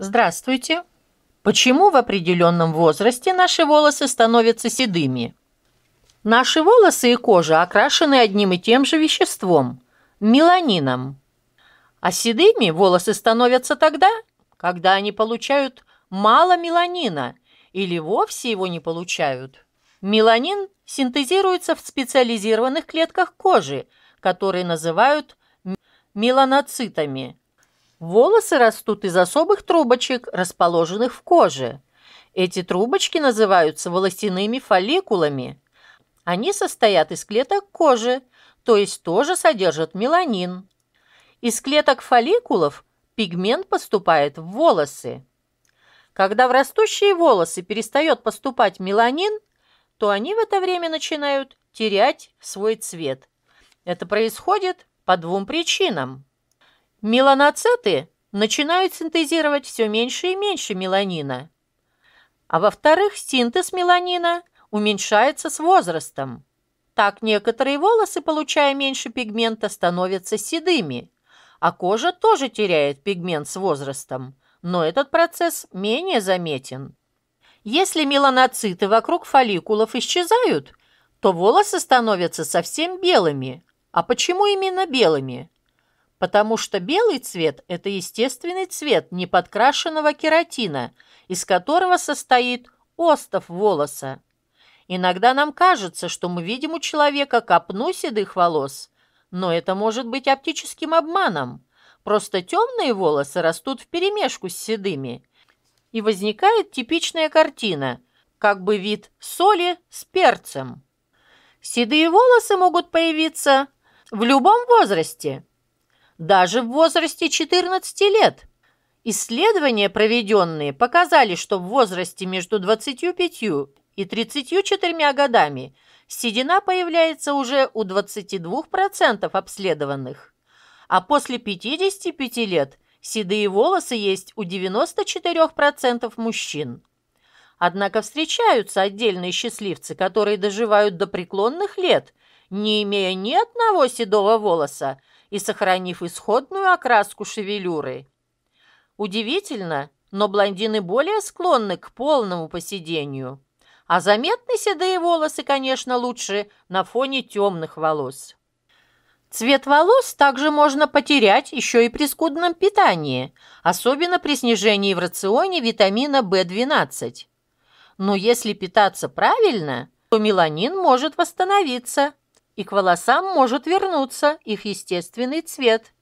Здравствуйте. Почему в определенном возрасте наши волосы становятся седыми? Наши волосы и кожа окрашены одним и тем же веществом – меланином. А седыми волосы становятся тогда, когда они получают мало меланина или вовсе его не получают. Меланин синтезируется в специализированных клетках кожи, которые называют меланоцитами. Волосы растут из особых трубочек, расположенных в коже. Эти трубочки называются волосяными фолликулами. Они состоят из клеток кожи, то есть тоже содержат меланин. Из клеток фолликулов пигмент поступает в волосы. Когда в растущие волосы перестает поступать меланин, то они в это время начинают терять свой цвет. Это происходит по двум причинам. Меланоциты начинают синтезировать все меньше и меньше меланина. А во-вторых, синтез меланина уменьшается с возрастом. Так некоторые волосы, получая меньше пигмента, становятся седыми, а кожа тоже теряет пигмент с возрастом, но этот процесс менее заметен. Если меланоциты вокруг фолликулов исчезают, то волосы становятся совсем белыми. А почему именно белыми? Потому что белый цвет – это естественный цвет неподкрашенного кератина, из которого состоит остов волоса. Иногда нам кажется, что мы видим у человека копну седых волос, но это может быть оптическим обманом. Просто темные волосы растут вперемешку с седыми, и возникает типичная картина, как бы вид соли с перцем. Седые волосы могут появиться в любом возрасте, даже в возрасте 14 лет. Исследования, проведенные, показали, что в возрасте между 25 и 34 годами седина появляется уже у 22% обследованных, а после 55 лет седые волосы есть у 94% мужчин. Однако встречаются отдельные счастливцы, которые доживают до преклонных лет, не имея ни одного седого волоса и сохранив исходную окраску шевелюры. Удивительно, но блондины более склонны к полному поседению. А заметны седые волосы, конечно, лучше на фоне темных волос. Цвет волос также можно потерять еще и при скудном питании, особенно при снижении в рационе витамина В12. Но если питаться правильно, то меланин может восстановиться, и к волосам может вернуться их естественный цвет.